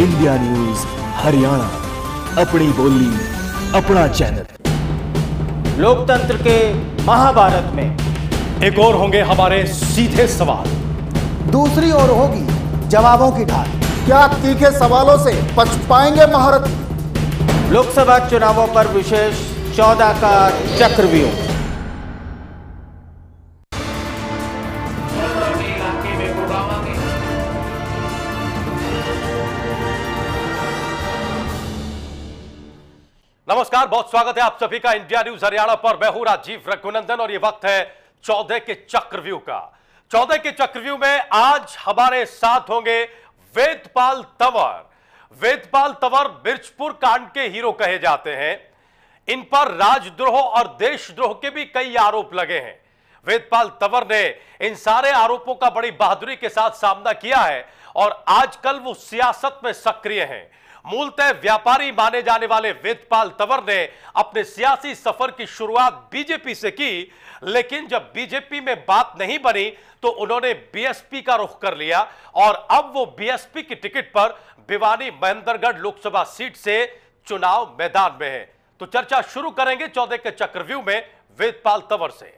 India news Haryana, अपनी बोली अपना चैनल। लोकतंत्र के महाभारत में एक और होंगे हमारे सीधे सवाल, दूसरी ओर होगी जवाबों की ढाल। क्या तीखे सवालों से बच पाएंगे महारथी? लोकसभा चुनावों पर विशेष 14 का चक्रव्यूह। नमस्कार, बहुत स्वागत है आप सभी का इंडिया न्यूज हरियाणा पर। मैं हूं राजीव रघुनंदन और ये वक्त है 14 के चक्रव्यूह का। 14 के चक्रव्यूह में आज हमारे साथ होंगे वेदपाल तंवर। वेदपाल तंवर मिर्चपुर कांड के हीरो कहे जाते हैं। इन पर राजद्रोह और देशद्रोह के भी कई आरोप लगे हैं। वेदपाल तंवर ने इन सारे आरोपों का बड़ी बहादुरी के साथ सामना किया है और आजकल वो सियासत में सक्रिय हैं। मूलतः व्यापारी माने जाने वाले वेदपाल तंवर ने अपने सियासी सफर की शुरुआत बीजेपी से की, लेकिन जब बीजेपी में बात नहीं बनी तो उन्होंने बीएसपी का रुख कर लिया और अब वो बीएसपी की टिकट पर भिवानी महेंद्रगढ़ लोकसभा सीट से चुनाव मैदान में है। तो चर्चा शुरू करेंगे 14 के चक्रव्यूह में वेदपाल तंवर से।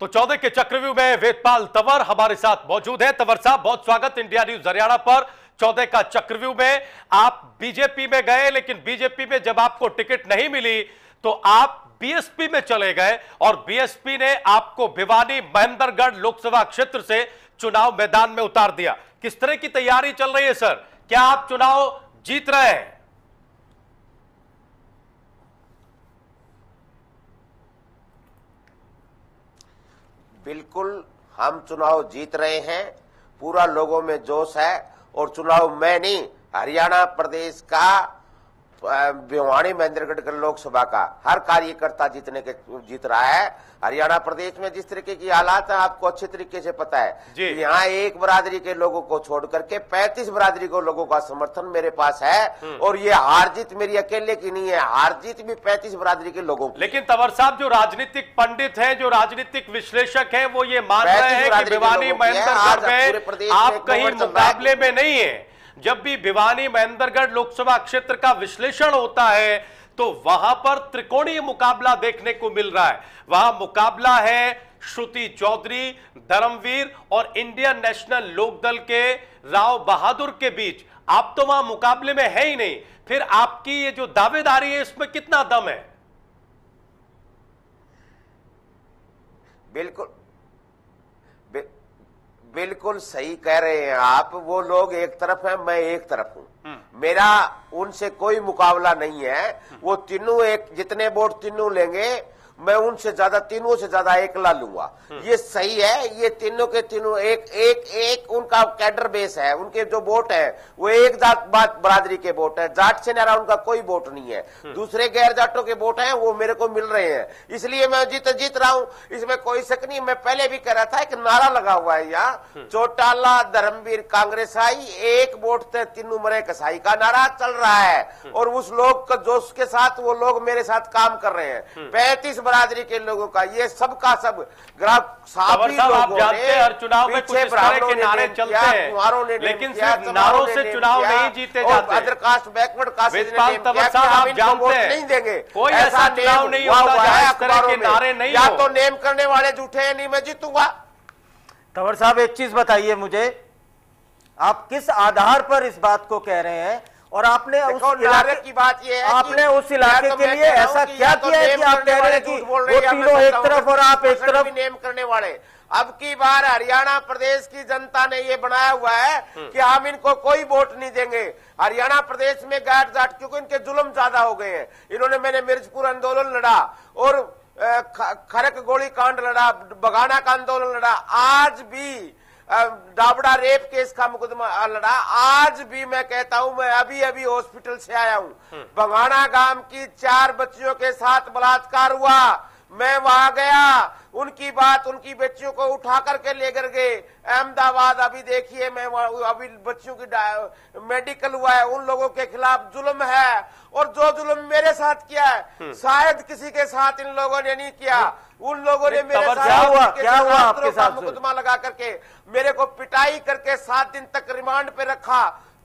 तो 14 के चक्रव्यूह में वेदपाल तंवर हमारे साथ मौजूद है। तंवर साहब, बहुत स्वागत इंडिया न्यूज हरियाणा पर। 14 का चक्रव्यूह में आप बीजेपी में गए, लेकिन बीजेपी में जब आपको टिकट नहीं मिली तो आप बीएसपी में चले गए और बीएसपी ने आपको भिवानी महेंद्रगढ़ लोकसभा क्षेत्र से चुनाव मैदान में उतार दिया। किस तरह की तैयारी चल रही है सर? क्या आप चुनाव जीत रहे हैं? बिल्कुल, हम चुनाव जीत रहे हैं। पूरा लोगों में जोश है और चुनाव में नहीं, हरियाणा प्रदेश का भिवानी महेंद्रगढ़ लोकसभा का हर कार्यकर्ता जीत रहा है। हरियाणा प्रदेश में जिस तरीके की हालात है आपको अच्छे तरीके से पता है। यहाँ एक बरादरी के लोगों को छोड़ करके 35 बरादरी को लोगों का समर्थन मेरे पास है और ये हार जीत मेरी अकेले की नहीं है, हार जीत भी 35 बरादरी के लोगों की। लेकिन तंवर साहब, जो राजनीतिक पंडित है, जो राजनीतिक विश्लेषक है, वो ये मान रहे हैं कि भिवानी महेंद्रगढ़ में आप कहीं मुकाबले में नहीं है। जब भी भिवानी महेंद्रगढ़ लोकसभा क्षेत्र का विश्लेषण होता है तो वहां पर त्रिकोणीय मुकाबला देखने को मिल रहा है। वहां मुकाबला है श्रुति चौधरी, धर्मवीर और इंडियन नेशनल लोकदल के राव बहादुर के बीच। आप तो वहां मुकाबले में है ही नहीं, फिर आपकी ये जो दावेदारी है इसमें कितना दम है? बिल्कुल बिल्कुल सही कह रहे हैं आप। वो लोग एक तरफ हैं, मैं एक तरफ हूँ, मेरा उनसे कोई मुकाबला नहीं है। वो तीनों एक जितने वोट तीनों लेंगे, मैं उनसे ज्यादा तीनों से ज्यादा एकला लूंगा। ये सही है। ये तीनों के तीनों एक एक एक उनका कैडर बेस है, उनके जो वोट है वो एक जात बात बरादरी के वोट है। जाट से नारा उनका कोई वोट नहीं है। दूसरे गैर जाटों के वोट हैं वो मेरे को मिल रहे हैं, इसलिए मैं जीत रहा हूँ, इसमें कोई शक नहीं। मैं पहले भी कह रहा था, एक नारा लगा हुआ है यहाँ, चौटाला धर्मवीर कांग्रेस आई, एक वोट थे तीनों मरे कसाई का नारा चल रहा है और उस लोग का जोश के साथ वो लोग मेरे साथ काम कर रहे हैं। 35 बरादरी के लोगों का ये सब का सब ग्राफ साफ ही लोगों ने हर चुनाव में कुछ इस तरह के नारे चलते हैं, लेकिन सिर्फ नारों से चुनाव नहीं जीते जाते। अदर कास्ट बैकवर्ड कास्ट नहीं देंगे, कोई ऐसा चुनाव नहीं होता है इस तरह के नारे नहीं, या तो नेम करने वाले झूठे हैं, नहीं मैं जीतूंगा। तंवर साहब, एक चीज बताइए मुझे, आप किस आधार पर इस बात को कह रहे हैं और आपने उस इलाके की बात ये है, आपने उस इलाके के लिए ऐसा क्या किया है कि आप कह रहे हैं कि वो तीनों एक तरफ और आप एक तरफ? नेम करने वाले अब की बार हरियाणा प्रदेश की जनता ने ये बनाया हुआ है कि हम इनको कोई वोट नहीं देंगे। हरियाणा प्रदेश में गैर जाट, क्योंकि इनके जुल्म ज्यादा हो गए हैं। इन्होंने मैंने मिर्चपुर आंदोलन लड़ा और खरक गोली कांड लड़ा, बघाना का आंदोलन लड़ा, आज भी डाबड़ा रेप केस का मुकदमा लड़ा। आज भी मैं कहता हूं, मैं अभी अभी हॉस्पिटल से आया हूं, बघाना गांव की 4 बच्चियों के साथ बलात्कार हुआ, मैं वहां गया, उनकी बात, उनकी बच्चियों को उठा करके लेकर गए अहमदाबाद। अभी देखिए, मैं अभी बच्चियों की मेडिकल हुआ है, उन लोगों के खिलाफ जुल्म है। और जो जुल्म मेरे साथ किया है शायद किसी के साथ इन लोगों ने नहीं किया। उन लोगों ने मेरे साथ मुकदमा लगा करके मेरे को पिटाई करके 7 दिन तक रिमांड पे रखा।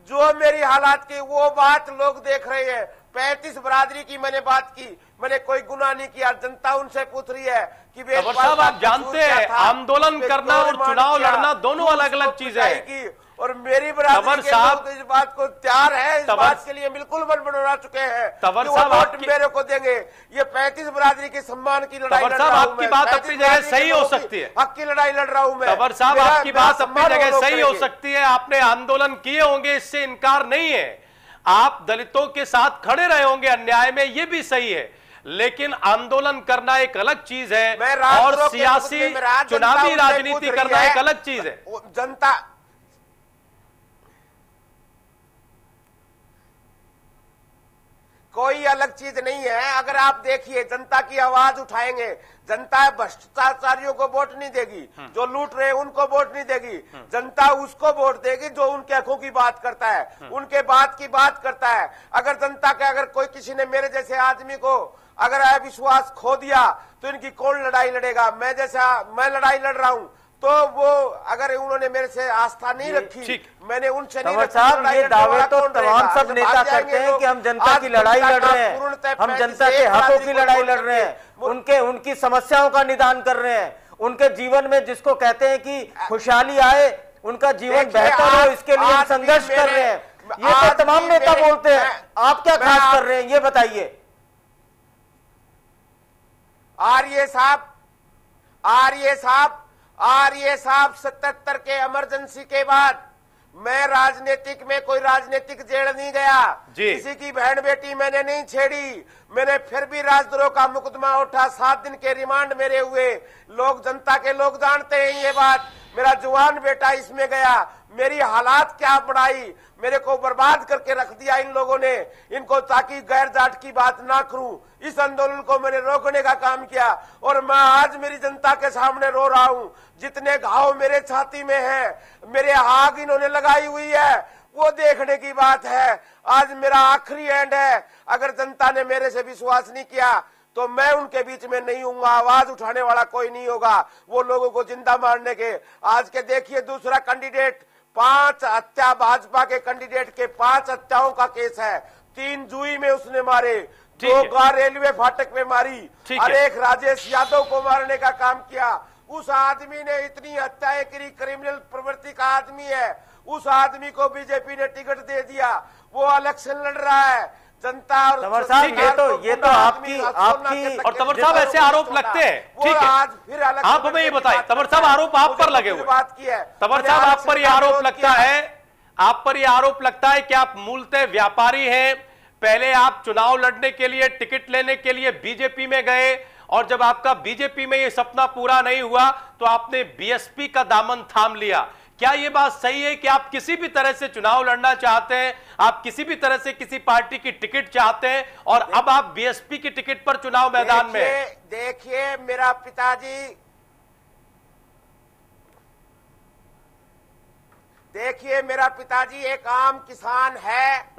जो मेरी हालात की वो बात लोग देख रहे हैं। 35 बरादरी की मैंने बात की, मैंने कोई गुनाह नहीं किया। जनता उनसे पूछ रही है कि वेदपाल आप जानते हैं आंदोलन करना और चुनाव लड़ना दोनों अलग अलग चीज है की। और मेरी बरादरी के लोग इस बात को तैयार है, इस बात के लिए बिल्कुल मन बना चुके हैं कि वो वोट मेरे को देंगे। ये 35 बरादरी के सम्मान की लड़ाई लड़ रहा हूं। आपकी बात अपनी जगह सही हो सकती है, हक की लड़ाई लड़ रहा हूं मैं। तंवर साहब आपकी बात अपनी जगह सही हो सकती है, आपने आंदोलन किए होंगे, इससे इनकार नहीं है। आप दलितों के साथ खड़े रहे होंगे अन्याय में, ये भी सही है। लेकिन आंदोलन करना एक अलग चीज है और सियासी चुनावी राजनीति करना एक अलग चीज है। जनता कोई अलग चीज नहीं है। अगर आप देखिए, जनता की आवाज उठाएंगे। जनता भ्रष्टाचारियों को वोट नहीं देगी, जो लूट रहे उनको वोट नहीं देगी। जनता उसको वोट देगी जो उनके हकों की बात करता है, उनके बात की बात करता है। अगर जनता के अगर कोई किसी ने मेरे जैसे आदमी को अगर अविश्वास खो दिया तो इनकी कौन लड़ाई लड़ेगा। मैं जैसा मैं लड़ाई लड़ रहा हूँ, तो वो अगर उन्होंने मेरे से आस्था नहीं रखी, मैंने उनसे नहीं रखी। साहब ये दावे तो तमाम सब नेता करते हैं कि हम जनता की लड़ाई लड़ रहे हैं, हम जनता के हकों की लड़ाई लड़ रहे हैं, उनकी समस्याओं का निदान कर रहे हैं, उनके जीवन में जिसको कहते हैं कि खुशहाली आए, उनका जीवन बेहतर हो, इसके लिए हम संघर्ष कर रहे हैं। ये तो तमाम नेता बोलते हैं, आप क्या खास कर रहे हैं ये बताइए। आर्य साहब 77 के इमरजेंसी के बाद मैं राजनीतिक में कोई राजनीतिक जेल नहीं गया, किसी की बहन बेटी मैंने नहीं छेड़ी। मैंने फिर भी राजद्रोह का मुकदमा उठा, 7 दिन के रिमांड मेरे हुए। लोग जनता के लोग जानते हैं ये बात। मेरा जवान बेटा इसमें गया, मेरी हालात क्या बढ़ाई, मेरे को बर्बाद करके रख दिया इन लोगों ने, इनको ताकि गैर जाट की बात ना करूं। इस आंदोलन को मैंने रोकने का काम किया और मैं आज मेरी जनता के सामने रो रहा हूं। जितने घाव मेरे छाती में है, मेरे आग इन्होंने लगाई हुई है, वो देखने की बात है। आज मेरा आखिरी एंड है। अगर जनता ने मेरे से विश्वास नहीं किया तो मैं उनके बीच में नहीं हूँ, आवाज उठाने वाला कोई नहीं होगा। वो लोगों को जिंदा मारने के आज के देखिए, दूसरा कैंडिडेट 5 हत्या, भाजपा के कैंडिडेट के 5 हत्याओं का केस है। 3 जुई में उसने मारे, 2 कार रेलवे फाटक में मारी और एक राजेश यादव को मारने का काम किया। उस आदमी ने इतनी हत्याएं करी, क्रिमिनल प्रवृत्ति का आदमी है। उस आदमी को बीजेपी ने टिकट दे दिया, वो इलेक्शन लड़ रहा है। जनता और तंवर साहब ये तो आपकी और तंवर साहब ऐसे आरोप लगते हैं, ठीक है। आज फिर आप हमें ये बताएं, तंवर साहब आरोप आप पर लगे हुए बात की है। तंवर साहब आप पर ये आरोप लगता है, आप पर ये आरोप लगता है कि आप मूलतः व्यापारी हैं। पहले आप चुनाव लड़ने के लिए, टिकट लेने के लिए बीजेपी में गए और जब आपका बीजेपी में ये सपना पूरा नहीं हुआ तो आपने बीएसपी का दामन थाम लिया। क्या ये बात सही है कि आप किसी भी तरह से चुनाव लड़ना चाहते हैं, आप किसी भी तरह से किसी पार्टी की टिकट चाहते हैं और अब आप बीएसपी की टिकट पर चुनाव मैदान में? देखिए मेरा पिताजी, एक आम किसान है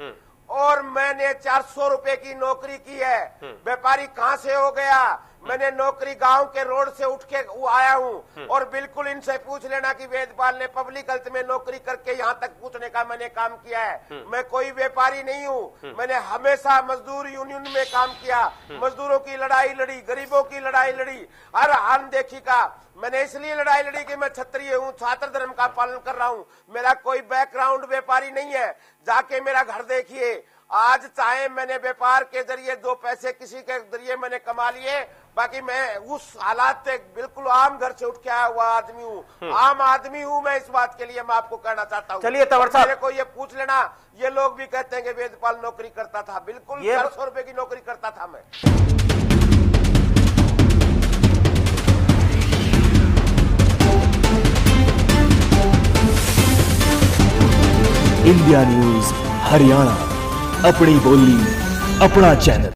और मैंने 400 रुपए की नौकरी की है। व्यापारी कहाँ से हो गया? मैंने नौकरी गांव के रोड से उठ के आया हूँ। और बिल्कुल इनसे पूछ लेना कि वेदपाल ने पब्लिक हेल्थ में नौकरी करके यहाँ तक पूछने का मैंने काम किया है। मैं कोई व्यापारी नहीं हूँ। मैंने हमेशा मजदूर यूनियन में काम किया, मजदूरों की लड़ाई लड़ी, गरीबों की लड़ाई लड़ी, हर अनदेखी का मैंने इसलिए लड़ाई लड़ी कि मैं क्षत्रिय हूँ, छात्र धर्म का पालन कर रहा हूँ। मेरा कोई बैकग्राउंड व्यापारी नहीं है। जाके मेरा घर देखिए। आज चाहे मैंने व्यापार के जरिए 2 पैसे किसी के जरिए मैंने कमा लिए, बाकी मैं उस हालात से बिल्कुल आम घर से उठ के आया हुआ आदमी हूँ, आम आदमी हूँ मैं। इस बात के लिए मैं आपको कहना चाहता हूँ। चलिए तंवर साहब, मेरे को ये पूछ लेना, ये लोग भी कहते हैं कि वेदपाल नौकरी करता था, बिल्कुल 400 रुपए की नौकरी करता था मैं। इंडिया न्यूज हरियाणा, अपनी बोली अपना चैनल।